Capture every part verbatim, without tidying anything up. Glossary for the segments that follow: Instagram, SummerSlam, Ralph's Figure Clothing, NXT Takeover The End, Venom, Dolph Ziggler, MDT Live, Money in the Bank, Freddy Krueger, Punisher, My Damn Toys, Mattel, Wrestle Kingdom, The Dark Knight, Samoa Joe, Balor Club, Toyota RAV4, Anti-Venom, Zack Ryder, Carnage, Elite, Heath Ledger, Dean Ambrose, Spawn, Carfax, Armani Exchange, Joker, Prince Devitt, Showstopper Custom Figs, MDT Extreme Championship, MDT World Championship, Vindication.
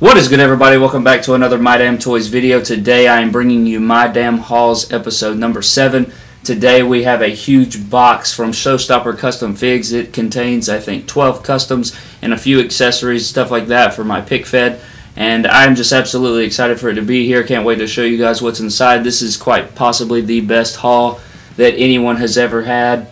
What is good, everybody? Welcome back to another My Damn Toys video. Today I am bringing you My Damn Hauls episode number seven. Today we have a huge box from Showstopper Custom Figs. It contains, I think, twelve customs and a few accessories, stuff like that for my pick fed. And I'm just absolutely excited for it to be here. Can't wait to show you guys what's inside. This is quite possibly the best haul that anyone has ever had.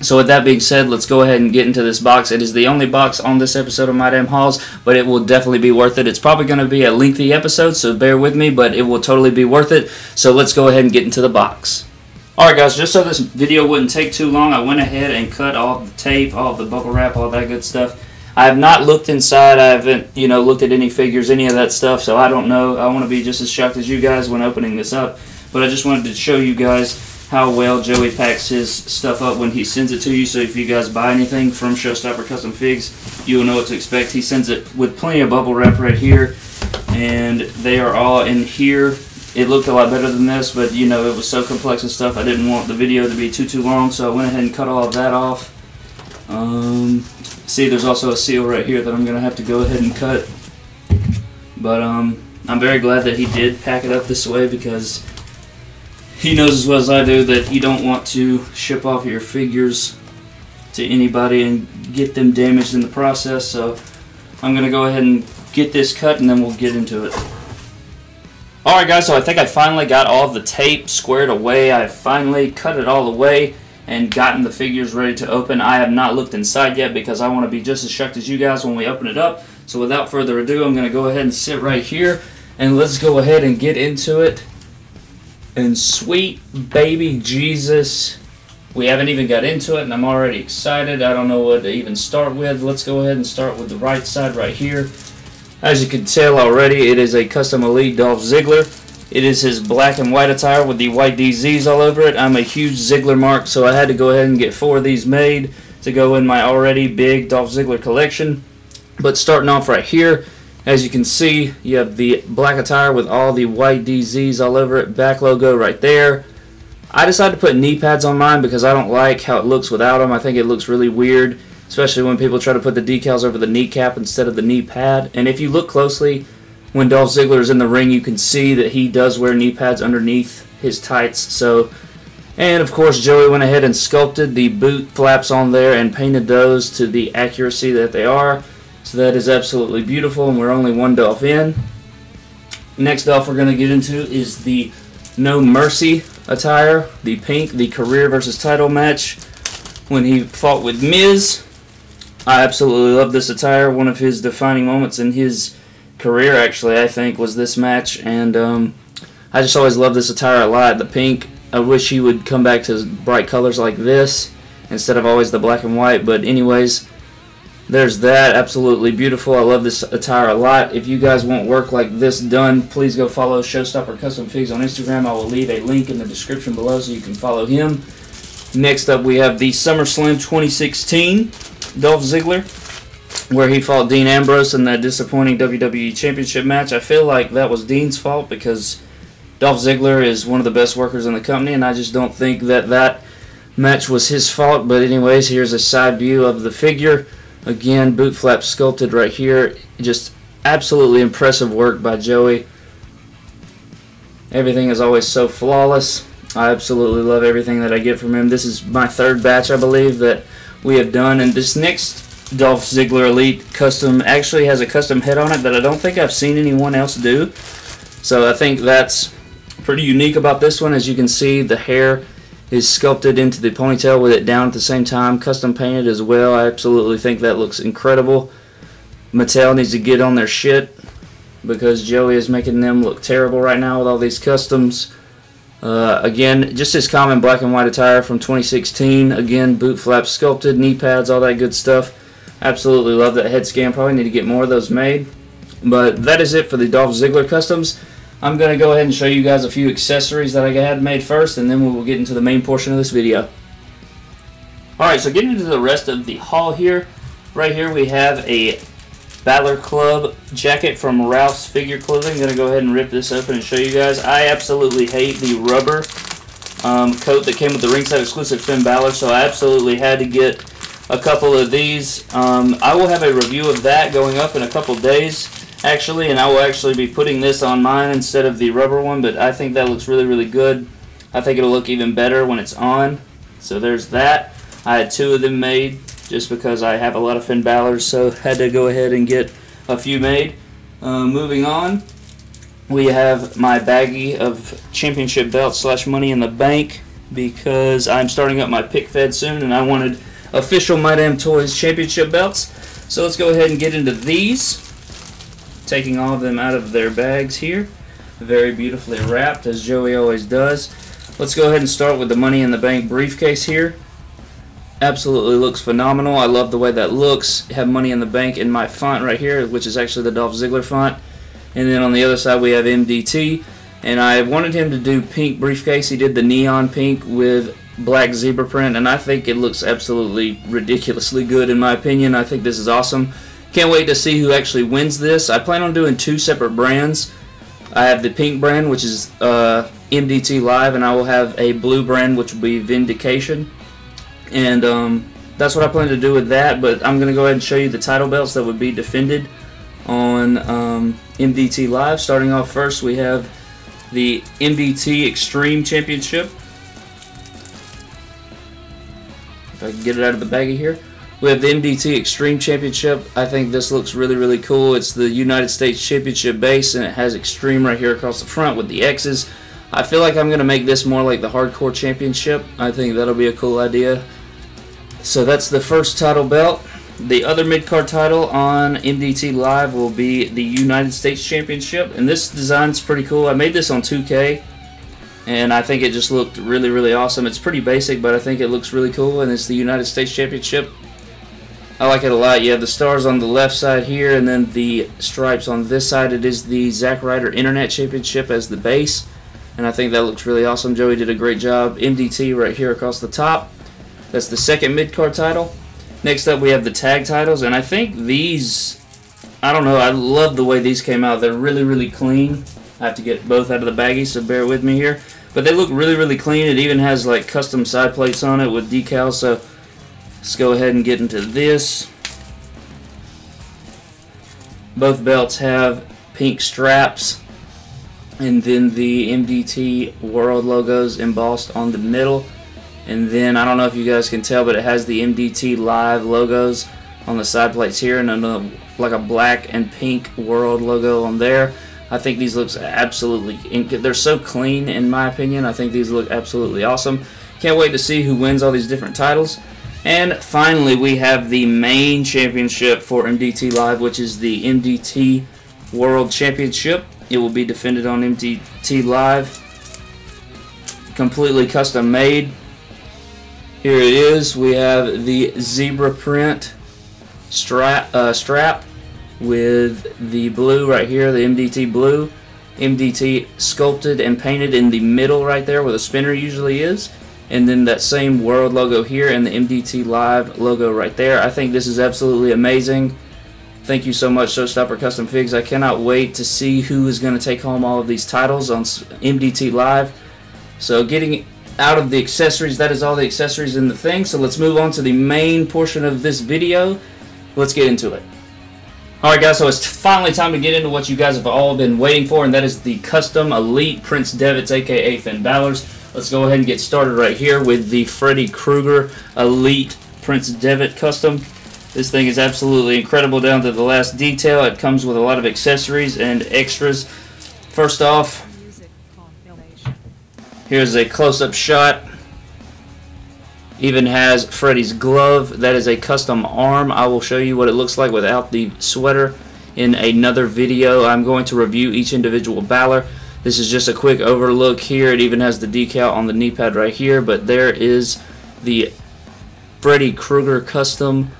So with that being said, let's go ahead and get into this box. It is the only box on this episode of My Damn Hauls, but it will definitely be worth it. It's probably going to be a lengthy episode, so bear with me, but it will totally be worth it. So let's go ahead and get into the box. Alright guys, just so this video wouldn't take too long, I went ahead and cut all the tape, all the bubble wrap, all that good stuff. I have not looked inside. I haven't, you know, looked at any figures, any of that stuff, so I don't know. I want to be just as shocked as you guys when opening this up, but I just wanted to show you guys how well Joey packs his stuff up when he sends it to you. So if you guys buy anything from Showstopper Custom Figs, you'll know what to expect. He sends it with plenty of bubble wrap right here, and they are all in here. It looked a lot better than this, but you know, it was so complex and stuff, I didn't want the video to be too too long, so I went ahead and cut all of that off. Um, see, there's also a seal right here that I'm gonna have to go ahead and cut, but um, I'm very glad that he did pack it up this way, because he knows as well as I do that you don't want to ship off your figures to anybody and get them damaged in the process. So I'm going to go ahead and get this cut, and then we'll get into it. Alright guys, so I think I finally got all the tape squared away. I finally cut it all away and gotten the figures ready to open. I have not looked inside yet because I want to be just as shocked as you guys when we open it up. So without further ado, I'm going to go ahead and sit right here, and let's go ahead and get into it. And sweet baby Jesus, we haven't even got into it, and I'm already excited. I don't know what to even start with. Let's go ahead and start with the right side right here. As you can tell already, it is a Custom Elite Dolph Ziggler. It is his black and white attire with the white D Zs all over it. I'm a huge Ziggler mark, so I had to go ahead and get four of these made to go in my already big Dolph Ziggler collection. But starting off right here, as you can see, you have the black attire with all the white D Zs all over it, back logo right there. I decided to put knee pads on mine because I don't like how it looks without them. I think it looks really weird, especially when people try to put the decals over the kneecap instead of the knee pad. And if you look closely, when Dolph Ziggler is in the ring, you can see that he does wear knee pads underneath his tights. So, and of course, Joey went ahead and sculpted the boot flaps on there and painted those to the accuracy that they are. So that is absolutely beautiful, and we're only one Dolph in. Next Dolph we're going to get into is the No Mercy attire, the pink, the career versus title match when he fought with Miz. I absolutely love this attire. One of his defining moments in his career, actually, I think, was this match, and um, I just always love this attire a lot, the pink. I wish he would come back to bright colors like this instead of always the black and white, but anyways, there's that. Absolutely beautiful. I love this attire a lot. If you guys want work like this done, please go follow Showstopper Custom Figs on Instagram. I will leave a link in the description below so you can follow him. Next up, we have the SummerSlam twenty sixteen Dolph Ziggler, where he fought Dean Ambrose in that disappointing W W E Championship match. I feel like that was Dean's fault because Dolph Ziggler is one of the best workers in the company, and I just don't think that that match was his fault. But anyways, here's a side view of the figure. Again, boot flap sculpted right here. Just absolutely impressive work by Joey. Everything is always so flawless. I absolutely love everything that I get from him. This is my third batch, I believe, that we have done. And this next Dolph Ziggler Elite Custom actually has a custom head on it that I don't think I've seen anyone else do. So I think that's pretty unique about this one. As you can see, the hair is sculpted into the ponytail with it down at the same time, custom painted as well. I absolutely think that looks incredible. Mattel needs to get on their shit because Joey is making them look terrible right now with all these customs. Uh, again, just his common black and white attire from twenty sixteen. Again, boot flaps sculpted, knee pads, all that good stuff. Absolutely love that head scan. Probably need to get more of those made. But that is it for the Dolph Ziggler customs. I'm going to go ahead and show you guys a few accessories that I had made first, and then we will get into the main portion of this video. Alright, so getting into the rest of the haul here. Right here we have a Balor Club jacket from Ralph's Figure Clothing. I'm going to go ahead and rip this open and show you guys. I absolutely hate the rubber um, coat that came with the ringside exclusive Finn Balor, so I absolutely had to get a couple of these. Um, I will have a review of that going up in a couple days, actually, and I will actually be putting this on mine instead of the rubber one, but I think that looks really, really good. I think it'll look even better when it's on, so there's that. I had two of them made just because I have a lot of Finn Balor's, so had to go ahead and get a few made. Uh, moving on, we have my baggie of championship belt slash Money in the Bank because I'm starting up my pick fed soon and I wanted official My Damn Toys championship belts. So let's go ahead and get into these. Taking all of them out of their bags here. Very beautifully wrapped, as Joey always does. Let's go ahead and start with the Money in the Bank briefcase here. Absolutely looks phenomenal. I love the way that looks. I have Money in the Bank in my font right here, which is actually the Dolph Ziggler font. And then on the other side we have M D T. And I wanted him to do pink briefcase. He did the neon pink with black zebra print. And I think it looks absolutely ridiculously good in my opinion. I think this is awesome. Can't wait to see who actually wins this. I plan on doing two separate brands. I have the pink brand, which is uh, M D T Live. And I will have a blue brand, which will be Vindication. And um, that's what I plan to do with that. But I'm going to go ahead and show you the title belts that would be defended on um, M D T Live. Starting off first, we have the M D T Extreme Championship. If I can get it out of the baggie here. We have the M D T Extreme Championship. I think this looks really, really cool. It's the United States Championship base, and it has Extreme right here across the front with the X's. I feel like I'm going to make this more like the Hardcore Championship. I think that'll be a cool idea. So that's the first title belt. The other mid-card title on M D T Live will be the United States Championship, and this design's pretty cool. I made this on two K, and I think it just looked really, really awesome. It's pretty basic, but I think it looks really cool, and it's the United States Championship. I like it a lot. You have the stars on the left side here, and then the stripes on this side. It is the Zack Ryder Internet Championship as the base, and I think that looks really awesome. Joey did a great job. M D T right here across the top. That's the second mid-card title. Next up, we have the tag titles, and I think these, I don't know, I love the way these came out. They're really, really clean. I have to get both out of the baggie, so bear with me here. But they look really, really clean. It even has, like, custom side plates on it with decals, so let's go ahead and get into this. Both belts have pink straps, and then the M D T World logos embossed on the middle. And then, I don't know if you guys can tell, but it has the M D T Live logos on the side plates here, and another, like a black and pink World logo on there. I think these looks absolutely, they're so clean in my opinion. I think these look absolutely awesome. Can't wait to see who wins all these different titles. And finally, we have the main championship for M D T Live, which is the M D T World Championship. It will be defended on M D T Live. Completely custom made. Here it is. We have the zebra print strap, uh, strap with the blue right here, the M D T blue. M D T sculpted and painted in the middle right there where the spinner usually is. And then that same World logo here and the M D T Live logo right there. I think this is absolutely amazing. Thank you so much, Showstopper Custom Figs. I cannot wait to see who is going to take home all of these titles on M D T Live. So getting out of the accessories, that is all the accessories in the thing, so let's move on to the main portion of this video. Let's get into it. Alright guys, so it's finally time to get into what you guys have all been waiting for, and that is the custom elite Prince Devitt's, aka Finn Balor's. Let's go ahead and get started right here with the Freddy Krueger elite Prince Devitt custom. This thing is absolutely incredible down to the last detail. It comes with a lot of accessories and extras. First off, here's a close-up shot. Even has Freddy's glove. That is a custom arm. I will show you what it looks like without the sweater in another video. I'm going to review each individual Balor. This is just a quick overlook here. It even has the decal on the knee pad right here. But there is the Freddy Krueger custom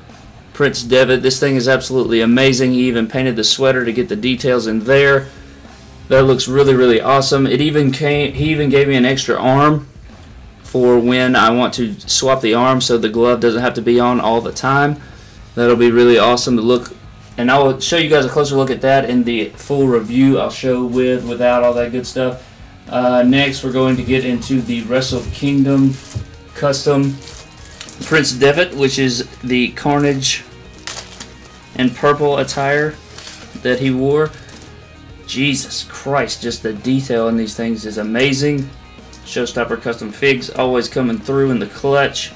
Prince Devitt. This thing is absolutely amazing. He even painted the sweater to get the details in there. That looks really, really awesome. It even came, he even gave me an extra arm for when I want to swap the arm so the glove doesn't have to be on all the time. That'll be really awesome to look. And I will show you guys a closer look at that in the full review. I'll show with, without, all that good stuff. Uh, next, we're going to get into the Wrestle Kingdom Custom Prince Devitt, which is the Carnage and purple attire that he wore. Jesus Christ, just the detail in these things is amazing. Showstopper Custom Figs always coming through in the clutch.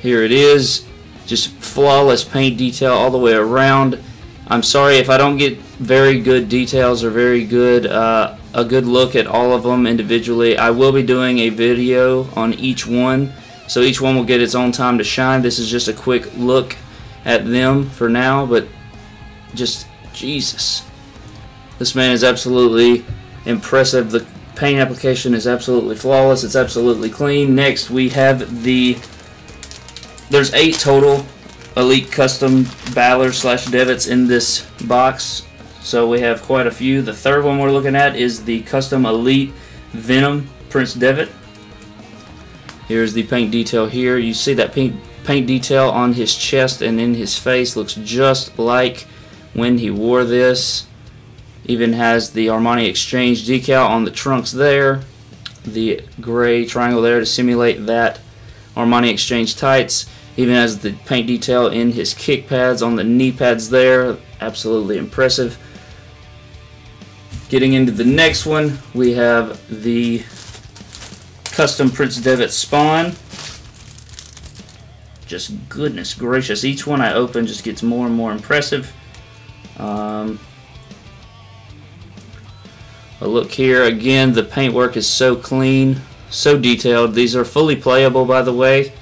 Here it is. Just flawless paint detail all the way around. I'm sorry if I don't get very good details or very good uh, a good look at all of them individually. I will be doing a video on each one, so each one will get its own time to shine. This is just a quick look at them for now, but just Jesus, this man is absolutely impressive. The paint application is absolutely flawless. It's absolutely clean. Next, we have the there's eight total Elite Custom Balor slash Devitts in this box, so we have quite a few. The third one we're looking at is the Custom Elite Venom Prince Devitt. Here's the paint detail here. You see that paint, paint detail on his chest and in his face. Looks just like when he wore this. Even has the Armani Exchange decal on the trunks there. The gray triangle there to simulate that Armani Exchange tights. Even has the paint detail in his kick pads, on the knee pads there. Absolutely impressive. Getting into the next one, we have the Custom Prince Devitt Spawn. Just goodness gracious, each one I open just gets more and more impressive. Um, a look here, again, the paintwork is so clean, so detailed. These are fully playable, by the way.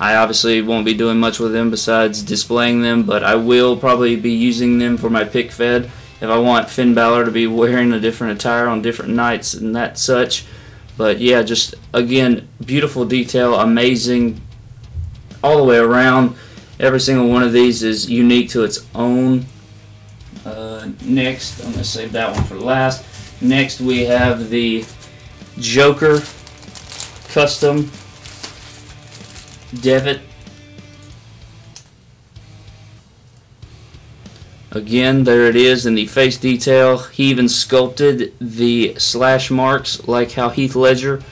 I obviously won't be doing much with them besides displaying them, but I will probably be using them for my pick fed if I want Finn Balor to be wearing a different attire on different nights and that such. But yeah, just again, beautiful detail, amazing all the way around. Every single one of these is unique to its own. Uh, next, I'm going to save that one for last. Next, we have the Joker Custom Devitt. Again, there it is in the face detail. He even sculpted the slash marks like how Heath Ledger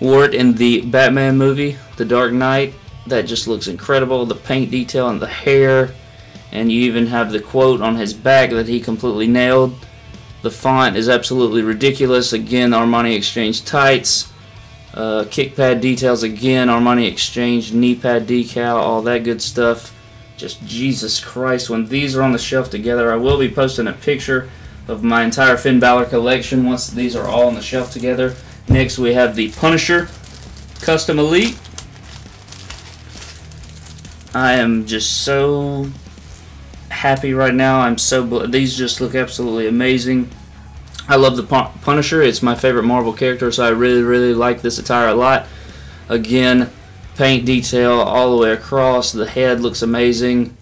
wore it in the Batman movie, The Dark Knight. That just looks incredible. The paint detail and the hair, and you even have the quote on his back that he completely nailed. The font is absolutely ridiculous. Again, Armani Exchange tights. Uh, kick pad details again, Armani Exchange, knee pad decal, all that good stuff. Just Jesus Christ, when these are on the shelf together. I will be posting a picture of my entire Finn Balor collection once these are all on the shelf together. Next, we have the Punisher Custom Elite. I am just so happy right now. I'm so bl- these just look absolutely amazing. I love the Punisher. It's my favorite Marvel character, so I really, really like this attire a lot. Again, paint detail all the way across. The head looks amazing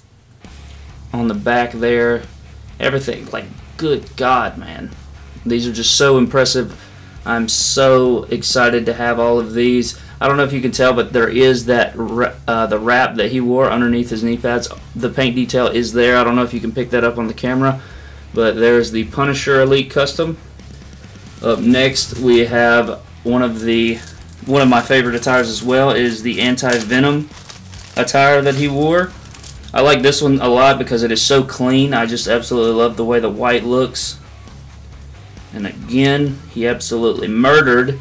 on the back there. Everything, like, good God, man. These are just so impressive. I'm so excited to have all of these. I don't know if you can tell, but there is that uh, the wrap that he wore underneath his knee pads. The paint detail is there. I don't know if you can pick that up on the camera. But there's the Punisher Elite Custom. Up next, we have one of the one of my favorite attires as well, is the Anti-Venom attire that he wore. I like this one a lot because it is so clean. I just absolutely love the way the white looks. And again, he absolutely murdered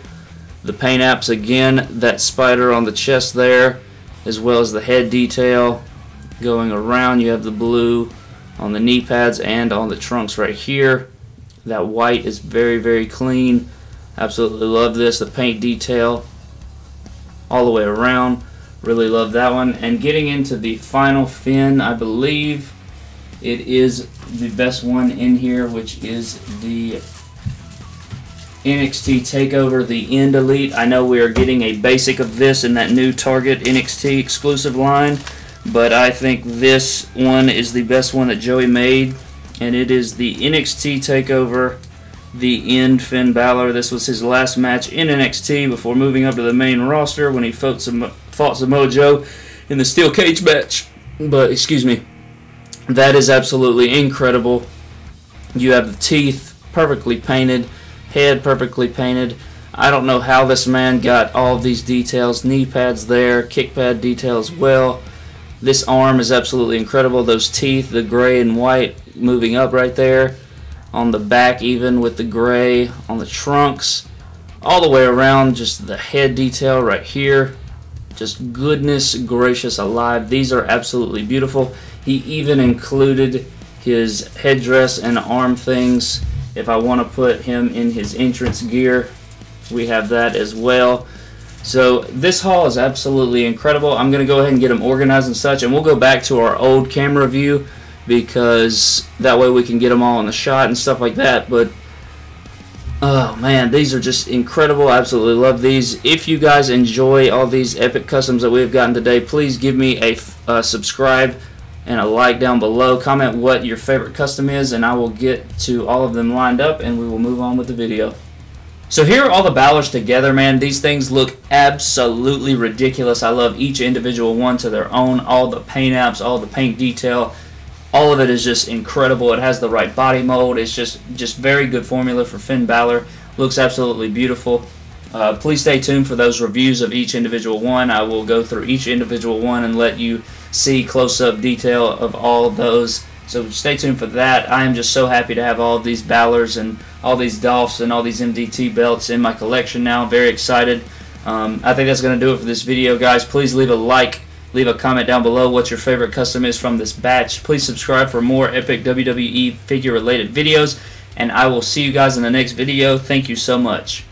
the paint apps again. That spider on the chest there, as well as the head detail going around. You have the blue on the knee pads and on the trunks right here. That white is very, very clean. Absolutely love this. The paint detail all the way around. Really love that one. And getting into the final fin, I believe it is the best one in here, which is the N X T Takeover The End Elite. I know we are getting a basic of this in that new Target N X T exclusive line, but I think this one is the best one that Joey made, and it is the N X T Takeover The End Finn Balor. This was his last match in N X T before moving up to the main roster when he fought some fought Samoa Joe in the steel cage match. But excuse me, that is absolutely incredible. You have the teeth perfectly painted, head perfectly painted. I don't know how this man got all of these details. Knee pads there, kick pad detail as well. This arm is absolutely incredible. Those teeth, the gray and white moving up right there. On the back even with the gray. On the trunks. All the way around, just the head detail right here. Just goodness gracious alive. These are absolutely beautiful. He even included his headdress and arm things. If I want to put him in his entrance gear, we have that as well. So this haul is absolutely incredible. I'm going to go ahead and get them organized and such, and we'll go back to our old camera view because that way we can get them all in the shot and stuff like that. But oh man, these are just incredible. I absolutely love these. If you guys enjoy all these epic customs that we've gotten today, please give me a uh, subscribe and a like down below. Comment what your favorite custom is, and I will get to all of them lined up, and we will move on with the video. So here are all the Balors together, man. These things look absolutely ridiculous. I love each individual one to their own. All the paint apps, all the paint detail, all of it is just incredible. It has the right body mold. It's just, just very good formula for Finn Balor. Looks absolutely beautiful. Uh, please stay tuned for those reviews of each individual one. I will go through each individual one and let you see close-up detail of all of those. So stay tuned for that. I am just so happy to have all of these Balors and all these Dolphs and all these M D T belts in my collection now. Very excited. Um, I think that's going to do it for this video, guys. Please leave a like. Leave a comment down below what your favorite custom is from this batch. Please subscribe for more epic W W E figure-related videos. And I will see you guys in the next video. Thank you so much.